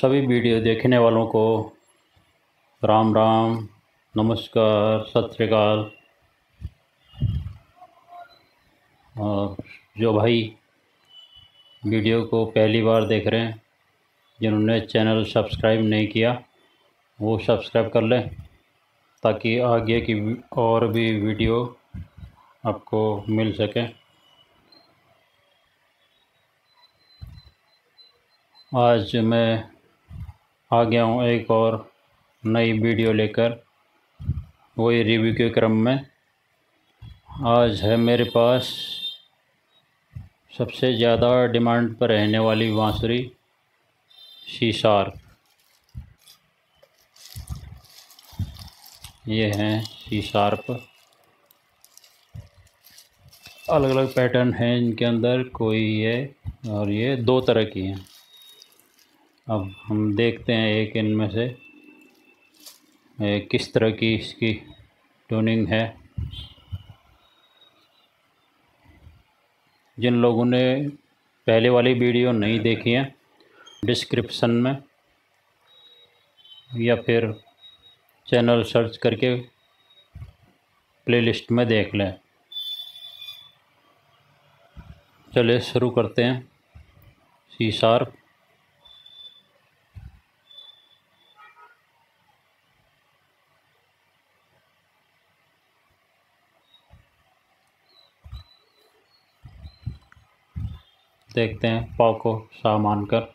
सभी वीडियो देखने वालों को राम राम, नमस्कार, सत श्री अकाल। और जो भाई वीडियो को पहली बार देख रहे हैं, जिन्होंने चैनल सब्सक्राइब नहीं किया वो सब्सक्राइब कर लें ताकि आगे की और भी वीडियो आपको मिल सके। आज मैं आ गया हूँ एक और नई वीडियो लेकर, वही रिव्यू के क्रम में। आज है मेरे पास सबसे ज़्यादा डिमांड पर रहने वाली बांसुरी सी शार्प। ये हैं सी शार्प, अलग अलग पैटर्न हैं इनके अंदर, कोई है और ये दो तरह की हैं। अब हम देखते हैं एक इनमें से किस तरह की इसकी ट्यूनिंग है। जिन लोगों ने पहले वाली वीडियो नहीं देखी है, डिस्क्रिप्शन में या फिर चैनल सर्च करके प्लेलिस्ट में देख लें। चलिए शुरू करते हैं। सी शार्प देखते हैं, पाव को सा मानकर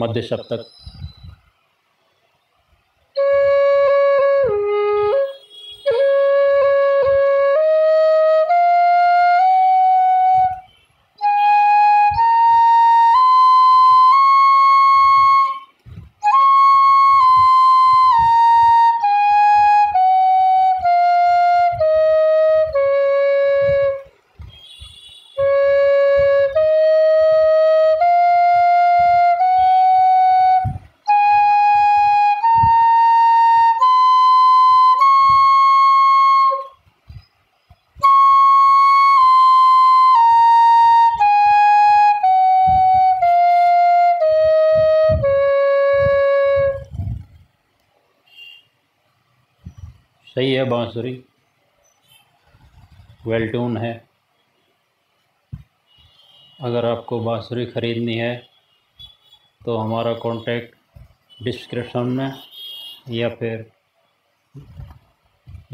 मध्य सप्तक। सही है, बांसुरी वेल ट्यून है। अगर आपको बांसुरी ख़रीदनी है तो हमारा कांटेक्ट डिस्क्रिप्शन में या फिर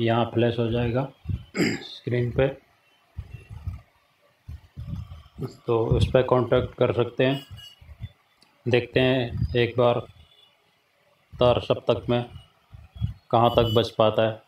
यहाँ फ्लैश हो जाएगा स्क्रीन पे, तो उस पर कांटेक्ट कर सकते हैं। देखते हैं एक बार तार सप्तक में कहाँ तक बच पाता है।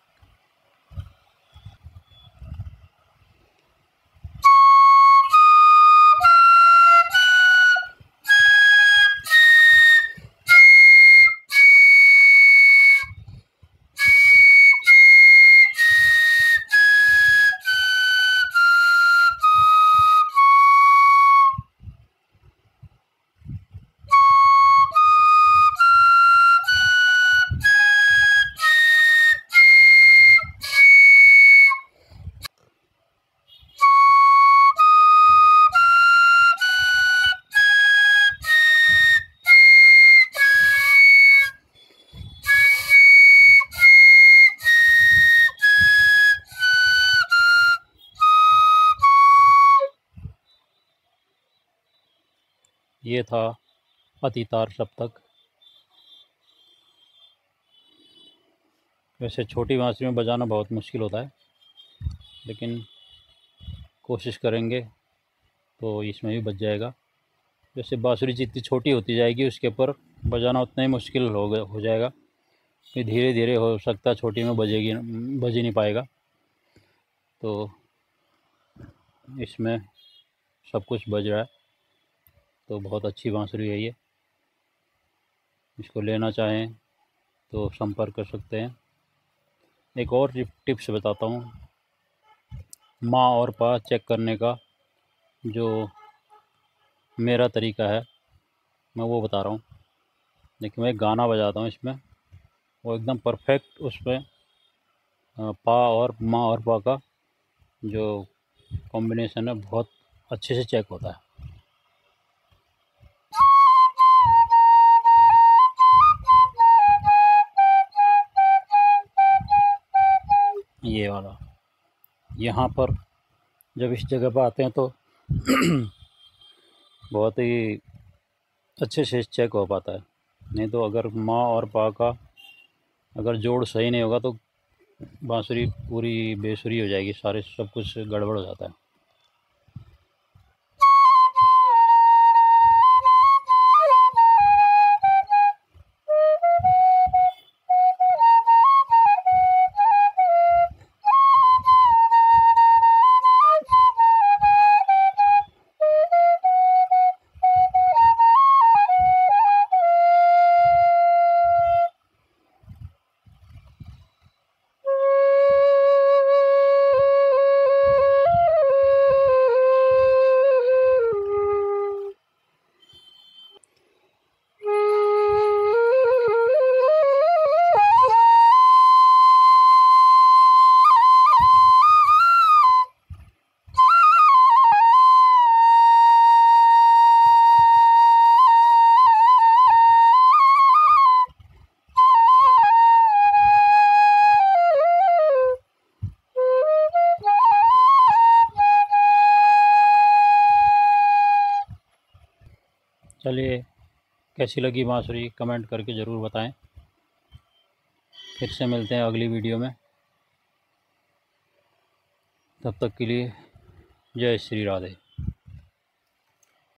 ये था अतितार सप्तक। वैसे छोटी बांसुरी में बजाना बहुत मुश्किल होता है, लेकिन कोशिश करेंगे तो इसमें भी बज जाएगा। वैसे बांसुरी जितनी छोटी होती जाएगी उसके ऊपर बजाना उतना ही मुश्किल हो जाएगा। ये धीरे धीरे हो सकता है, छोटी में बजेगी, बज ही नहीं पाएगा। तो इसमें सब कुछ बज रहा है, तो बहुत अच्छी बांसुरी है ये। इसको लेना चाहें तो संपर्क कर सकते हैं। एक और टिप्स बताता हूँ, माँ और पा चेक करने का जो मेरा तरीका है मैं वो बता रहा हूँ। देखिए मैं गाना बजाता हूँ, इसमें वो एकदम परफेक्ट उसमें पा और माँ और पा का जो कॉम्बिनेशन है बहुत अच्छे से चेक होता है। ये वाला यहाँ पर जब इस जगह पर आते हैं तो बहुत ही अच्छे से चेक हो पाता है। नहीं तो अगर माँ और पा का अगर जोड़ सही नहीं होगा तो बांसुरी पूरी बेसुरी हो जाएगी, सारे सब कुछ गड़बड़ हो जाता है। चलिए, कैसी लगी बांसुरी कमेंट करके ज़रूर बताएं। फिर से मिलते हैं अगली वीडियो में, तब तक के लिए जय श्री राधे।